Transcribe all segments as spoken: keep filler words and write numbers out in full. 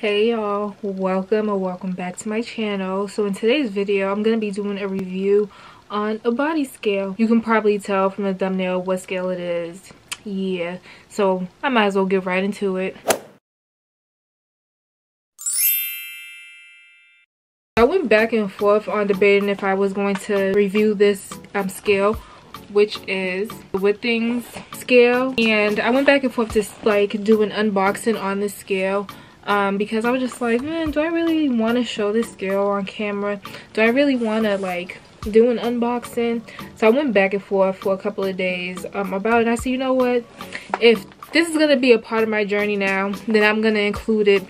Hey y'all, welcome or welcome back to my channel. So in today's video I'm gonna be doing a review on a body scale. You can probably tell from the thumbnail what scale it is. Yeah, so I might as well get right into it. I went back and forth on debating if I was going to review this um, scale, which is the Withings scale, and I went back and forth to like do an unboxing on this scale. Um, because I was just like, man, do I really want to show this scale on camera? Do I really want to like do an unboxing? So I went back and forth for a couple of days um, about it. I said, you know what? If this is going to be a part of my journey now, then I'm going to include it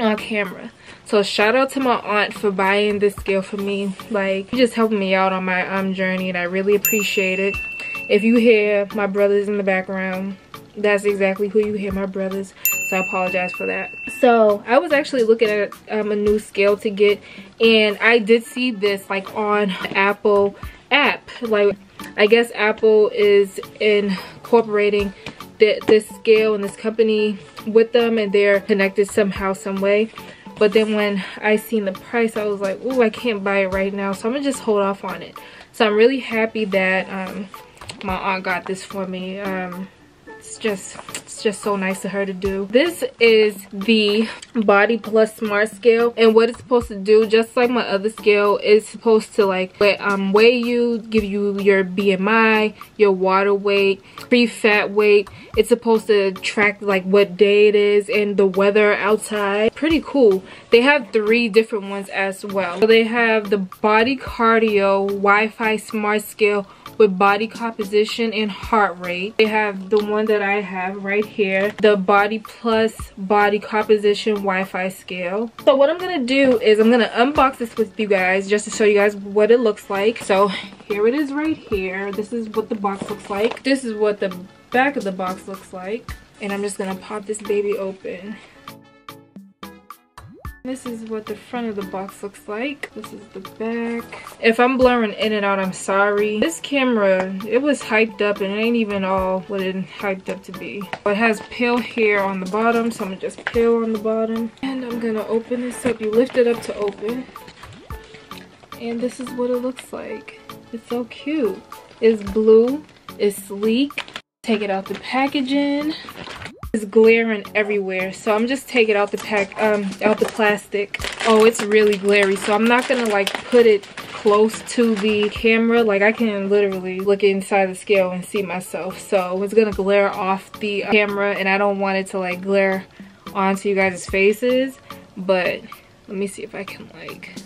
on camera. So shout out to my aunt for buying this scale for me. Like, you just helped me out on my um journey and I really appreciate it. If you hear my brothers in the background, that's exactly who you hear, my brothers. So I apologize for that. So I was actually looking at um, a new scale to get, and I did see this like on Apple app. Like, I guess Apple is incorporating th this scale and this company with them, and they're connected somehow, some way. But then when I seen the price, I was like, ooh, I can't buy it right now, so I'm gonna just hold off on it. So I'm really happy that um, my aunt got this for me. Um, It's just, it's just so nice of her to do. This is the Body Plus Smart Scale, and what it's supposed to do, just like my other scale, is supposed to like um, weigh you, give you your B M I, your water weight, free fat weight. It's supposed to track like what day it is and the weather outside. Pretty cool. They have three different ones as well. So they have the Body Cardio Wi-Fi Smart Scale with body composition and heart rate. They have the one that I have right here, the Body Plus Body Composition Wi-Fi Scale. So what I'm gonna do is I'm gonna unbox this with you guys just to show you guys what it looks like. So here it is right here. This is what the box looks like. This is what the back of the box looks like. And I'm just gonna pop this baby open. This is what the front of the box looks like. This is the back. If I'm blurring in and out, I'm sorry. This camera, it was hyped up and it ain't even all what it hyped up to be. It has peel hair on the bottom, so I'm gonna just peel on the bottom. And I'm gonna open this up. You lift it up to open. And this is what it looks like. It's so cute. It's blue, it's sleek. Take it out the packaging. It's glaring everywhere, so I'm just taking out the pack um out the plastic. Oh, it's really glary, so I'm not gonna like put it close to the camera. Like, I can literally look inside the scale and see myself, so it's gonna glare off the camera, and I don't want it to like glare onto you guys' faces. But let me see if I can like,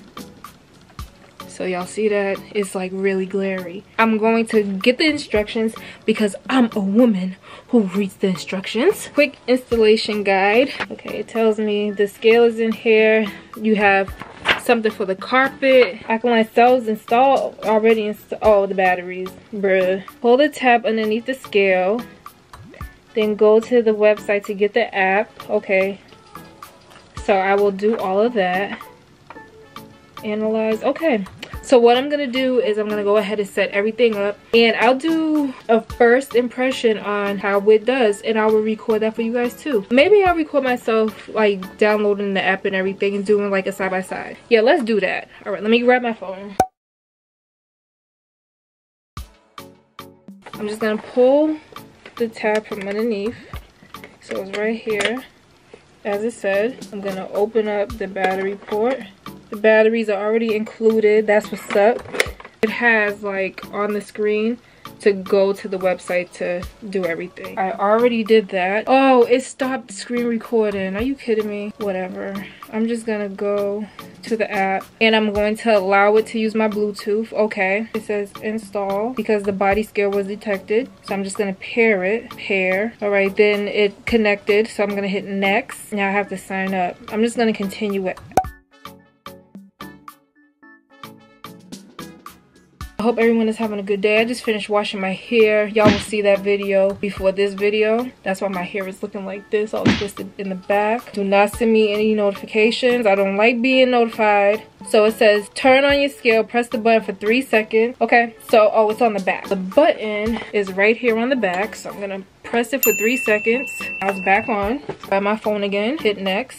so y'all see that it's like really glary. I'm going to get the instructions because I'm a woman who reads the instructions. Quick installation guide. Okay, it tells me the scale is in here. You have something for the carpet, alkaline cells installed already. Inst oh, the batteries, bruh. Hold the tab underneath the scale, then go to the website to get the app. Okay, so I will do all of that. Analyze. Okay, so what I'm gonna do is I'm gonna go ahead and set everything up, and I'll do a first impression on how it does, and I will record that for you guys too. Maybe I'll record myself like downloading the app and everything and doing like a side by side. Yeah, let's do that. All right, let me grab my phone. I'm just gonna pull the tab from underneath, so it's right here as it said. I'm gonna open up the battery port. The batteries are already included, that's what's up. It has like on the screen to go to the website to do everything. I already did that. Oh, it stopped screen recording. Are you kidding me? Whatever. I'm just gonna go to the app and I'm going to allow it to use my Bluetooth. Okay. It says install because the body scale was detected. So I'm just gonna pair it. Pair. Alright, then it connected. So I'm gonna hit next. Now I have to sign up. I'm just gonna continue it. I hope everyone is having a good day. I just finished washing my hair. Y'all will see that video before this video. That's why my hair is looking like this, all twisted in the back. Do not send me any notifications. I don't like being notified. So it says turn on your scale, press the button for three seconds. Okay, so oh, it's on the back. The button is right here on the back, so I'm gonna press it for three seconds. I was back on. Grab my phone again, hit next.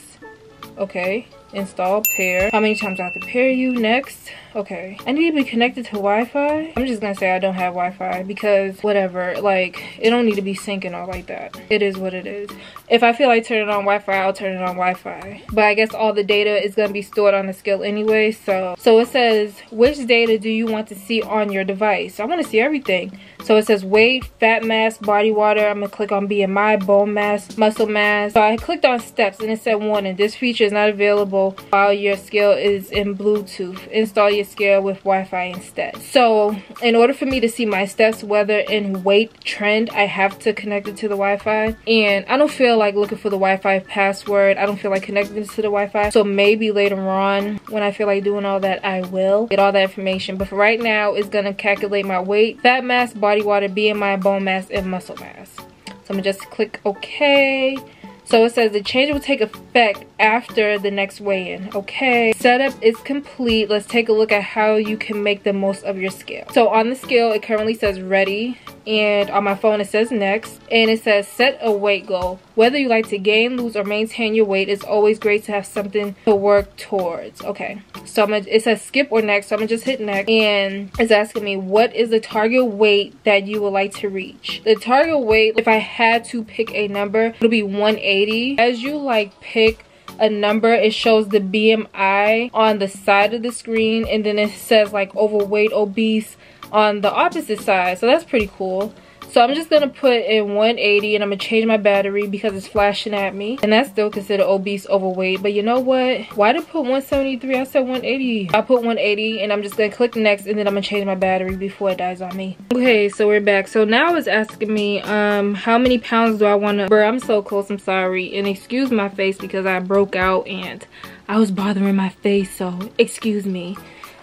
Okay. Install pair. How many times I have to pair you? Next. Okay. I need to be connected to Wi-Fi. I'm just gonna say I don't have Wi-Fi because whatever, like it don't need to be syncing all like that. It is what it is. If I feel like turning on Wi-Fi, I'll turn it on Wi-Fi. But I guess all the data is gonna be stored on the scale anyway. So so it says, which data do you want to see on your device? I want to see everything. So it says weight, fat mass, body water. I'm gonna click on B M I, bone mass, muscle mass. So I clicked on steps and it said warning, this feature is not available while your scale is in Bluetooth. Install your scale with Wi-Fi instead. So in order for me to see my steps, whether in weight trend, I have to connect it to the Wi-Fi, and I don't feel like looking for the Wi-Fi password. I don't feel like connecting to the Wi-Fi, so maybe later on when I feel like doing all that, I will get all that information. But for right now, it's gonna calculate my weight, fat mass, body water, B M I, bone mass, and muscle mass. So I'm gonna just click OK. So it says the change will take effect after the next weigh-in. Okay, setup is complete. Let's take a look at how you can make the most of your scale. So on the scale, it currently says ready, and on my phone it says next, and it says set a weight goal. Whether you like to gain, lose, or maintain your weight, it's always great to have something to work towards. Okay, so I'm gonna, it says skip or next, so I'm gonna just hit next, and it's asking me what is the target weight that you would like to reach. The target weight, if I had to pick a number, it would be one eighty. As you like pick a number, it shows the B M I on the side of the screen, and then it says like overweight, obese on the opposite side. So that's pretty cool. So I'm just gonna put in one eighty, and I'm gonna change my battery because it's flashing at me, and that's still considered obese, overweight. But you know what, why did I put one seventy-three? I said one eighty. I put one eighty, and I'm just gonna click next, and then I'm gonna change my battery before it dies on me. Okay, so we're back. So now it's asking me um how many pounds do I want to burn. I'm so close, I'm sorry, and excuse my face because I broke out and I was bothering my face, so excuse me.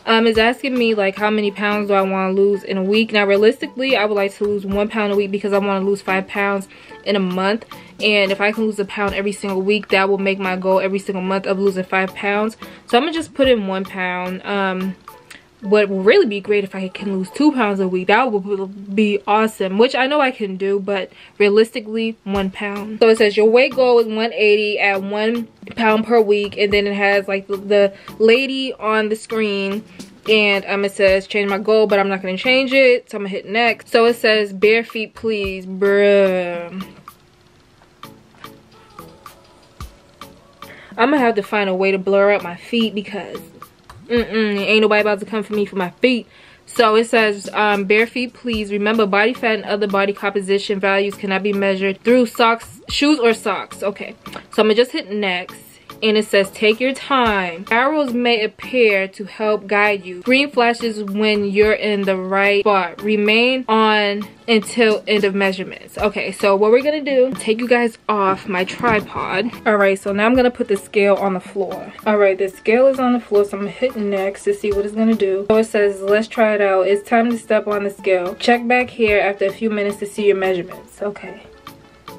Um, it's asking me like how many pounds do I want to lose in a week. Now realistically, I would like to lose one pound a week because I want to lose five pounds in a month. And if I can lose a pound every single week, that will make my goal every single month of losing five pounds. So I'm gonna just put in one pound. Um, what will really be great if I can lose two pounds a week. That would be awesome, which I know I can do, but realistically, one pound. So it says your weight goal is one eighty at one pound per week, and then it has like the, the lady on the screen. And um, it says change my goal, but I'm not gonna change it, so I'm gonna hit next. So it says bare feet please, bruh. I'm gonna have to find a way to blur up my feet because mm-mm, ain't nobody about to come for me for my feet. So it says um, bare feet please. Remember, body fat and other body composition values cannot be measured through socks, shoes, or socks. Okay, so I'm gonna just hit next. And it says take your time. Arrows may appear to help guide you. Green flashes when you're in the right spot. Remain on until end of measurements. Okay, so what we're gonna do, take you guys off my tripod. All right, so now I'm gonna put the scale on the floor. All right, the scale is on the floor, so I'm gonna hit next to see what it's gonna do. So it says let's try it out. It's time to step on the scale. Check back here after a few minutes to see your measurements. Okay,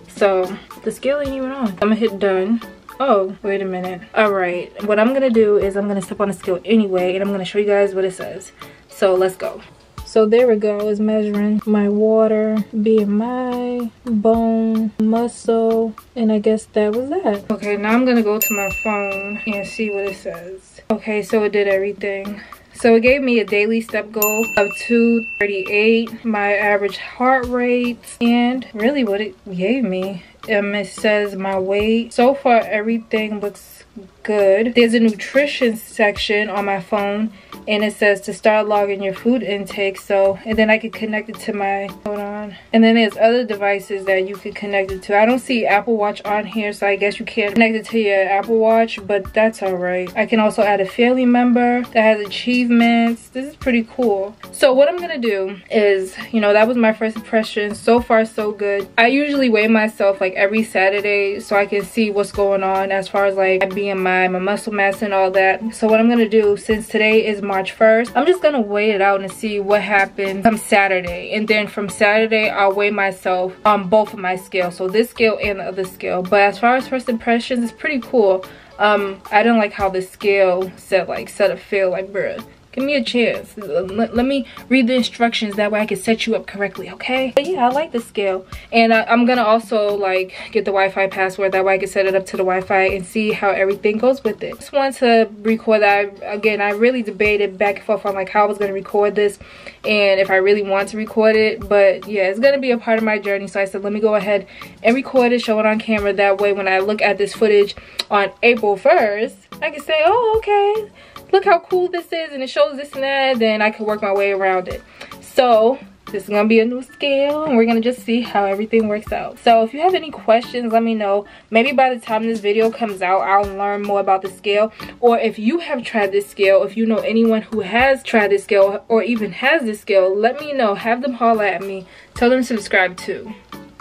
so the scale ain't even on. I'm gonna hit done. Oh, wait a minute. All right, what I'm gonna do is I'm gonna step on the scale anyway, and I'm gonna show you guys what it says. So let's go. So there we go, it's measuring my water, B M I, bone, muscle, and I guess that was that. Okay, now I'm gonna go to my phone and see what it says. Okay, so it did everything. So it gave me a daily step goal of two thirty-eight, my average heart rate, and really what it gave me. Um, it says my weight. So far, everything looks good. There's a nutrition section on my phone, and it says to start logging your food intake. So, and then I could connect it to my, hold on. And then there's other devices that you could connect it to. I don't see Apple Watch on here, so I guess you can't connect it to your Apple Watch, but that's all right. I can also add a family member that has achievements. This is pretty cool. So what I'm gonna do is, you know, that was my first impression. So far, so good. I usually weigh myself like every Saturday so I can see what's going on as far as like my B M I, my muscle mass, and all that. So what I'm gonna do, since today is my March first, I'm just gonna weigh it out and see what happens come Saturday, and then from Saturday I'll weigh myself on both of my scales, so this scale and the other scale. But as far as first impressions, it's pretty cool. um I don't like how the scale said like set a feel like bruh, Give me a chance. Let me read the instructions. That way I can set you up correctly, okay? But yeah, I like the scale. And I, I'm going to also like get the Wi-Fi password. That way I can set it up to the Wi-Fi and see how everything goes with it. Just wanted to record that. I, again, I really debated back and forth on like how I was going to record this and if I really want to record it. But yeah, it's going to be a part of my journey. So I said, let me go ahead and record it, show it on camera. That way when I look at this footage on April first, I can say, oh, okay, look how cool this is, and it shows this and that. Then I can work my way around it. So this is gonna be a new scale, and we're gonna just see how everything works out. So if you have any questions, let me know. Maybe by the time this video comes out, I'll learn more about the scale. Or if you have tried this scale, if you know anyone who has tried this scale or even has this scale, let me know. Have them holler at me. Tell them to subscribe too.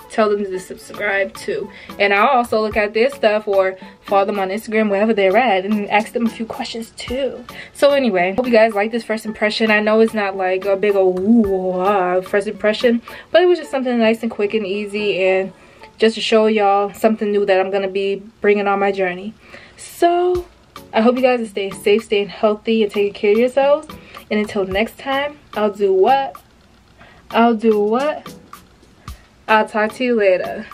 Tell them to subscribe too. And I'll also look at their stuff or follow them on Instagram, wherever they're at, and ask them a few questions too. So anyway, hope you guys like this first impression. I know it's not like a big old ooh, ah, first impression, but it was just something nice and quick and easy, and just to show y'all something new that I'm gonna be bringing on my journey. So I hope you guys are staying safe, staying healthy, and taking care of yourselves. And until next time, I'll do what? I'll do what? I'll talk to you later.